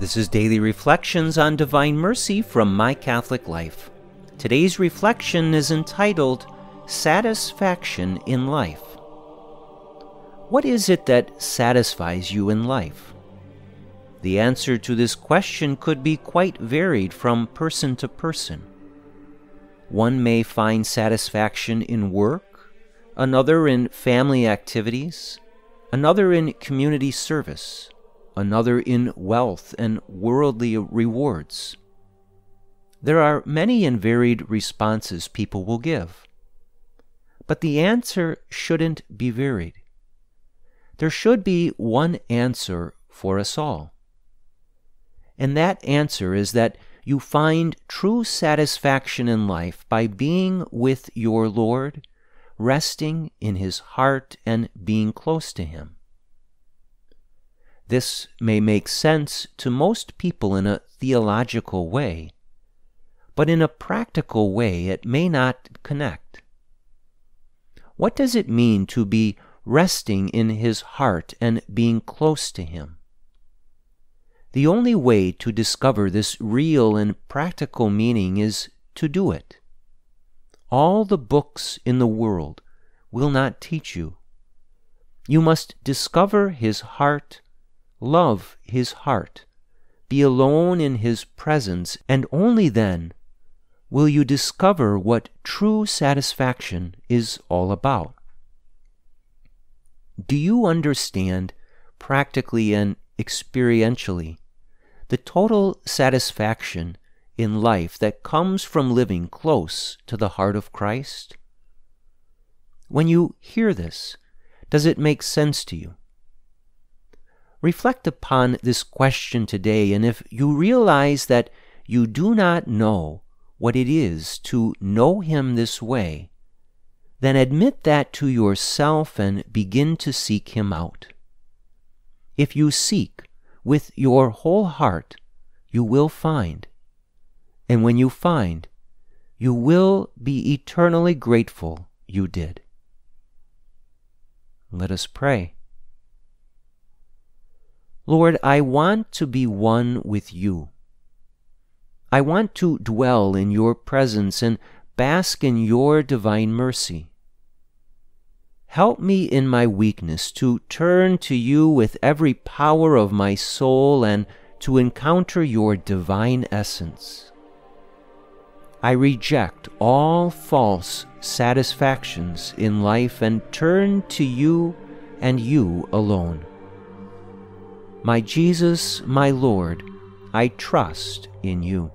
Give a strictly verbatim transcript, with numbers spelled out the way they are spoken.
This is Daily Reflections on Divine Mercy from My Catholic Life. Today's reflection is entitled, Satisfaction in Life. What is it that satisfies you in life? The answer to this question could be quite varied from person to person. One may find satisfaction in work, another in family activities, another in community service, another in wealth and worldly rewards. There are many and varied responses people will give. But the answer shouldn't be varied. There should be one answer for us all. And that answer is that you find true satisfaction in life by being with your Lord, resting in His heart and being close to Him. This may make sense to most people in a theological way, but in a practical way it may not connect. What does it mean to be resting in His heart and being close to Him? The only way to discover this real and practical meaning is to do it. All the books in the world will not teach you. You must discover His heart, love His heart, be alone in His presence, and only then will you discover what true satisfaction is all about. Do you understand, practically and experientially, the total satisfaction in life that comes from living close to the heart of Christ? When you hear this, does it make sense to you? Reflect upon this question today, and if you realize that you do not know what it is to know Him this way, then admit that to yourself and begin to seek Him out. If you seek with your whole heart, you will find. And when you find, you will be eternally grateful you did. Let us pray. Lord, I want to be one with You. I want to dwell in Your presence and bask in Your divine mercy. Help me in my weakness to turn to You with every power of my soul and to encounter Your divine essence. I reject all false satisfactions in life and turn to You and You alone. My Jesus, my Lord, I trust in You.